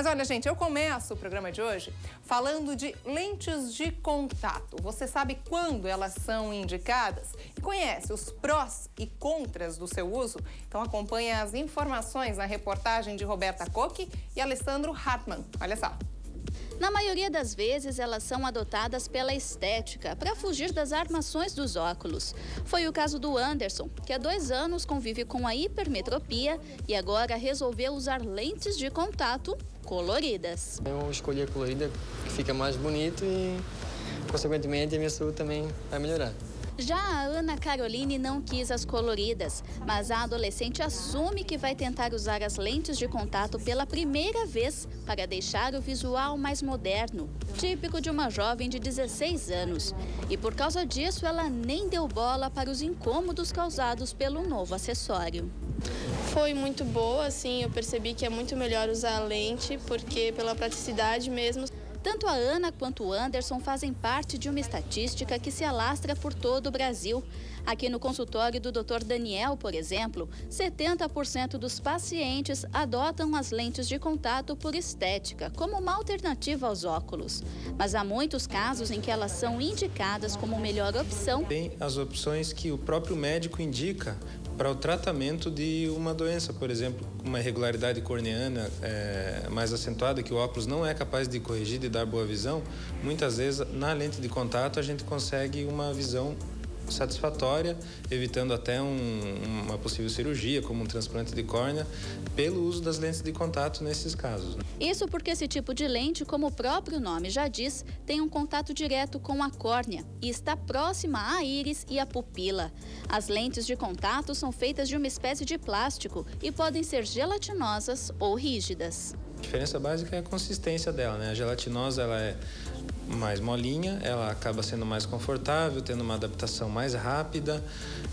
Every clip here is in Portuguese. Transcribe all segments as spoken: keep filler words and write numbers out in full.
Mas olha, gente, eu começo o programa de hoje falando de lentes de contato. Você sabe quando elas são indicadas e conhece os prós e contras do seu uso? Então acompanha as informações na reportagem de Roberta Koch e Alessandro Hartmann. Olha só. Na maioria das vezes, elas são adotadas pela estética, para fugir das armações dos óculos. Foi o caso do Anderson, que há dois anos convive com a hipermetropia e agora resolveu usar lentes de contato coloridas. Eu escolhi a colorida, que fica mais bonito e, consequentemente, a minha saúde também vai melhorar. Já a Ana Caroline não quis as coloridas, mas a adolescente assume que vai tentar usar as lentes de contato pela primeira vez para deixar o visual mais moderno, típico de uma jovem de dezesseis anos. E por causa disso, ela nem deu bola para os incômodos causados pelo novo acessório. Foi muito boa, assim, eu percebi que é muito melhor usar a lente, porque pela praticidade mesmo. Tanto a Ana quanto o Anderson fazem parte de uma estatística que se alastra por todo o Brasil. Aqui no consultório do doutor Daniel, por exemplo, setenta por cento dos pacientes adotam as lentes de contato por estética, como uma alternativa aos óculos. Mas há muitos casos em que elas são indicadas como melhor opção. Tem as opções que o próprio médico indica para o tratamento de uma doença, por exemplo, uma irregularidade corneana é, mais acentuada, que o óculos não é capaz de corrigir, de dar boa visão. Muitas vezes, na lente de contato, a gente consegue uma visão satisfatória, evitando até um, uma possível cirurgia, como um transplante de córnea, pelo uso das lentes de contato nesses casos. Isso porque esse tipo de lente, como o próprio nome já diz, tem um contato direto com a córnea e está próxima à íris e à pupila. As lentes de contato são feitas de uma espécie de plástico e podem ser gelatinosas ou rígidas. A diferença básica é a consistência dela, né? A gelatinosa, ela é mais molinha, ela acaba sendo mais confortável, tendo uma adaptação mais rápida,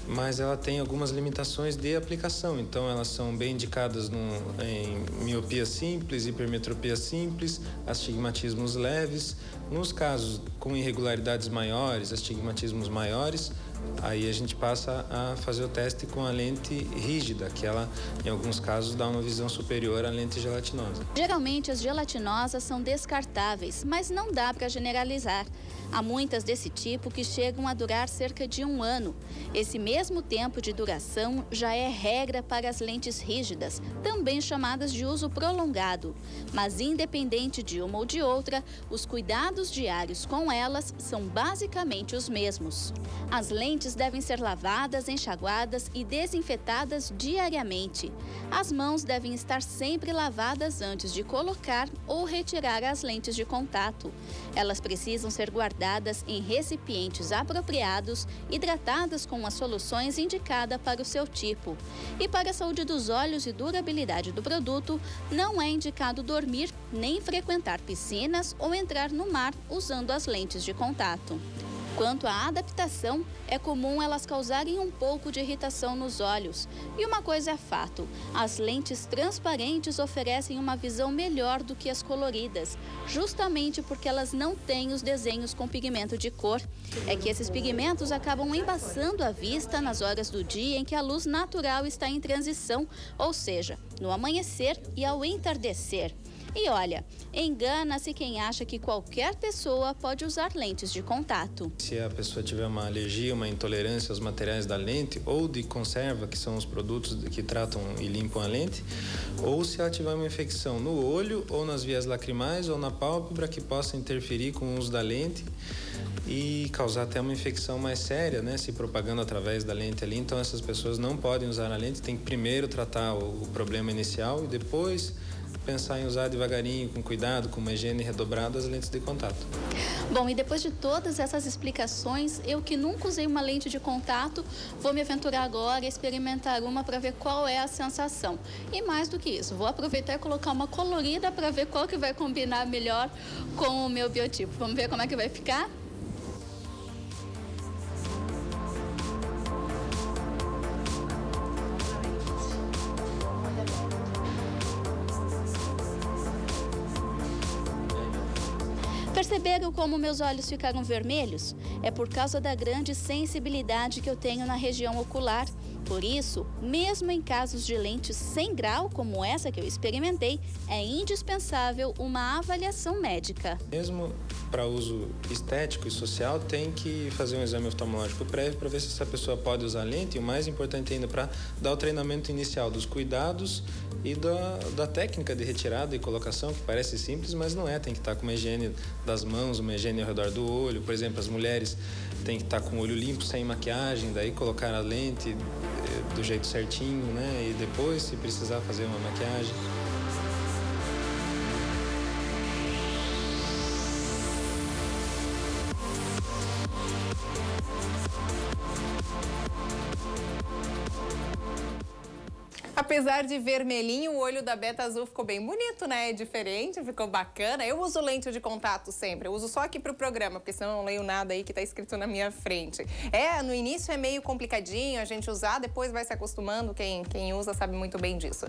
mas ela tem algumas limitações de aplicação. Então, elas são bem indicadas no, em miopia simples, hipermetropia simples, astigmatismos leves. Nos casos com irregularidades maiores, astigmatismos maiores, aí a gente passa a fazer o teste com a lente rígida, que ela, em alguns casos, dá uma visão superior à lente gelatinosa. Geralmente, as gelatinosas são descartáveis, mas não dá para generalizar. Há muitas desse tipo que chegam a durar cerca de um ano. Esse mesmo tempo de duração já é regra para as lentes rígidas, também chamadas de uso prolongado. Mas, independente de uma ou de outra, os cuidados diários com elas são basicamente os mesmos. As lentes As lentes devem ser lavadas, enxaguadas e desinfetadas diariamente. As mãos devem estar sempre lavadas antes de colocar ou retirar as lentes de contato. Elas precisam ser guardadas em recipientes apropriados, hidratadas com as soluções indicadas para o seu tipo. E para a saúde dos olhos e durabilidade do produto, não é indicado dormir nem frequentar piscinas ou entrar no mar usando as lentes de contato. Quanto à adaptação, é comum elas causarem um pouco de irritação nos olhos. E uma coisa é fato, as lentes transparentes oferecem uma visão melhor do que as coloridas, justamente porque elas não têm os desenhos com pigmento de cor. É que esses pigmentos acabam embaçando a vista nas horas do dia em que a luz natural está em transição, ou seja, no amanhecer e ao entardecer. E olha, engana-se quem acha que qualquer pessoa pode usar lentes de contato. Se a pessoa tiver uma alergia, uma intolerância aos materiais da lente ou de conserva, que são os produtos que tratam e limpam a lente, ou se ela tiver uma infecção no olho ou nas vias lacrimais ou na pálpebra que possa interferir com o uso da lente e causar até uma infecção mais séria, né, se propagando através da lente ali. Então, essas pessoas não podem usar a lente, tem que primeiro tratar o problema inicial e depois pensar em usar devagarinho, com cuidado, com uma higiene redobrada, as lentes de contato. Bom, e depois de todas essas explicações, eu que nunca usei uma lente de contato, vou me aventurar agora a experimentar uma para ver qual é a sensação. E mais do que isso, vou aproveitar e colocar uma colorida para ver qual que vai combinar melhor com o meu biotipo. Vamos ver como é que vai ficar? Perceberam como meus olhos ficaram vermelhos? É por causa da grande sensibilidade que eu tenho na região ocular Por isso, mesmo em casos de lentes sem grau, como essa que eu experimentei, é indispensável uma avaliação médica. Mesmo para uso estético e social, tem que fazer um exame oftalmológico prévio para ver se essa pessoa pode usar lente, e o mais importante ainda, para dar o treinamento inicial dos cuidados e da, da técnica de retirada e colocação, que parece simples, mas não é. Tem que estar com uma higiene das mãos, uma higiene ao redor do olho. Por exemplo, as mulheres têm que estar com o olho limpo, sem maquiagem, daí colocar a lente do jeito certinho, né? E depois, se precisar, fazer uma maquiagem. Apesar de vermelhinho, o olho da Beta Azul ficou bem bonito, né? É diferente, ficou bacana. Eu uso lente de contato sempre, eu uso só aqui pro programa, porque senão eu não leio nada aí que tá escrito na minha frente. É, no início é meio complicadinho a gente usar, depois vai se acostumando, quem, quem usa sabe muito bem disso.